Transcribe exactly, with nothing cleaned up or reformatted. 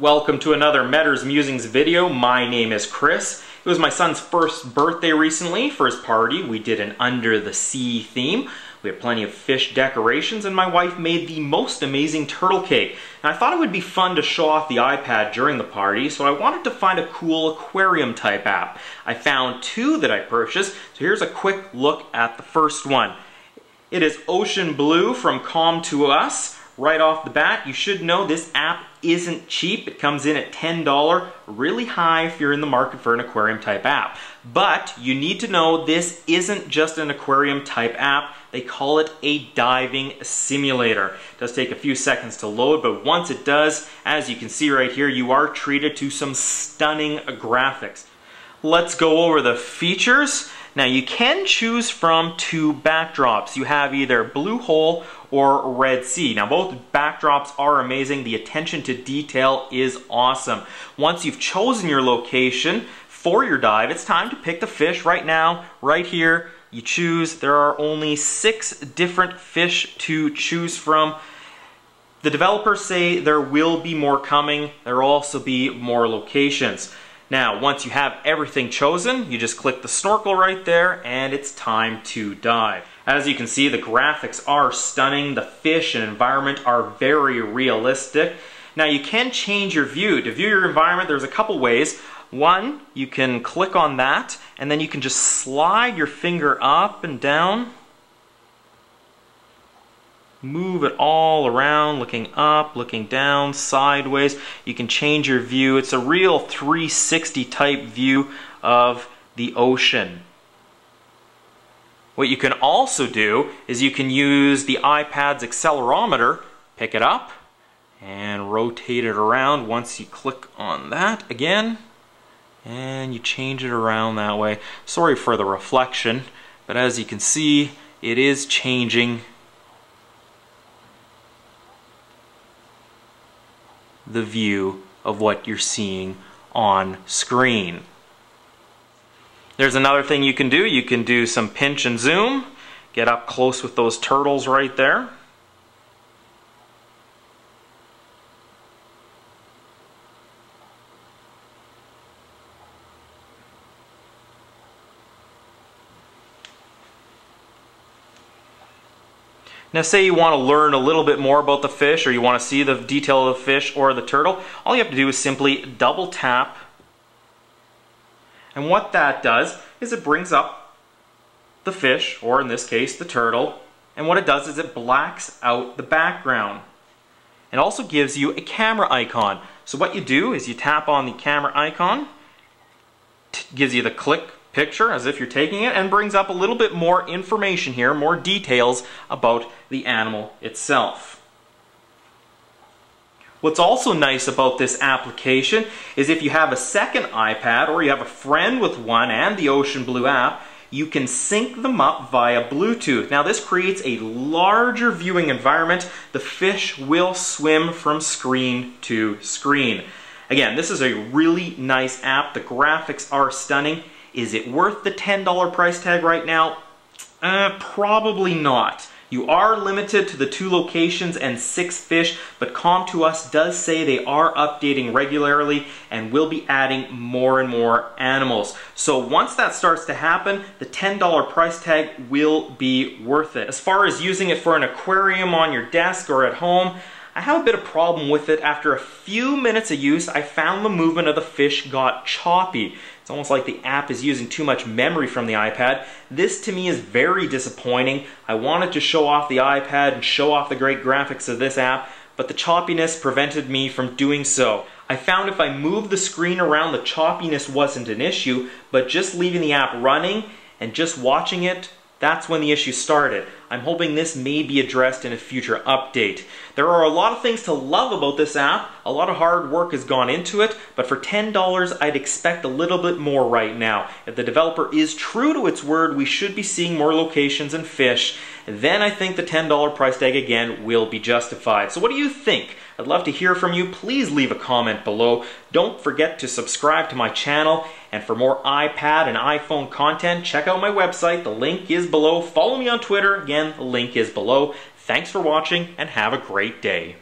Welcome to another Meadors Musings video. My name is Chris. It was my son's first birthday recently. For his party, we did an under the sea theme. We had plenty of fish decorations and my wife made the most amazing turtle cake. And I thought it would be fun to show off the iPad during the party, so I wanted to find a cool aquarium type app. I found two that I purchased, so here's a quick look at the first one. It is Ocean Blue from Com two us. Right off the bat, you should know this app isn't cheap. It comes in at ten dollars, really high if you're in the market for an aquarium type app. But you need to know this isn't just an aquarium type app. They call it a diving simulator. It does take a few seconds to load, but once it does, as you can see right here, you are treated to some stunning graphics. Let's go over the features. Now you can choose from two backdrops. You have either Blue Hole or Red Sea. Now both backdrops are amazing. The attention to detail is awesome. Once you've chosen your location for your dive, it's time to pick the fish right now, right here. You choose. There are only six different fish to choose from. The developers say there will be more coming. There will also be more locations. Now, once you have everything chosen, you just click the snorkel right there and it's time to dive. As you can see, the graphics are stunning. The fish and environment are very realistic. Now, you can change your view. To view your environment, there's a couple ways. One, you can click on that and then you can just slide your finger up and down. Move it all around, looking up, looking down, sideways. You can change your view. It's a real three sixty type view of the ocean. What you can also do is you can use the iPad's accelerometer, pick it up and rotate it around once you click on that again, and you change it around that way. Sorry for the reflection, but as you can see, it is changing the view of what you're seeing on screen. There's another thing you can do. You can do some pinch and zoom. Get up close with those turtles right there. Now say you want to learn a little bit more about the fish, or you want to see the detail of the fish or the turtle, all you have to do is simply double tap. And what that does is it brings up the fish, or in this case the turtle, and what it does is it blacks out the background. It also gives you a camera icon. So what you do is you tap on the camera icon, it gives you the click picture as if you're taking it, and brings up a little bit more information here, more details about the animal itself. What's also nice about this application is if you have a second iPad or you have a friend with one and the Ocean Blue app, you can sync them up via Bluetooth. Now this creates a larger viewing environment. The fish will swim from screen to screen. Again, this is a really nice app. The graphics are stunning. Is it worth the ten dollar price tag right now? Uh, probably not. You are limited to the two locations and six fish, but Com two us does say they are updating regularly and will be adding more and more animals. So once that starts to happen, the ten dollar price tag will be worth it. As far as using it for an aquarium on your desk or at home, I have a bit of problem with it. After a few minutes of use, I found the movement of the fish got choppy. It's almost like the app is using too much memory from the iPad. This to me is very disappointing. I wanted to show off the iPad and show off the great graphics of this app, but the choppiness prevented me from doing so. I found if I moved the screen around, the choppiness wasn't an issue, but just leaving the app running and just watching it, that's when the issue started. I'm hoping this may be addressed in a future update. There are a lot of things to love about this app. A lot of hard work has gone into it, but for ten dollars, I'd expect a little bit more right now. If the developer is true to its word, we should be seeing more locations and fish. Then I think the ten dollar price tag again will be justified. So what do you think? I'd love to hear from you. Please leave a comment below. Don't forget to subscribe to my channel. And for more iPad and iPhone content, check out my website. The link is below. Follow me on Twitter. Again, the link is below. Thanks for watching and have a great day.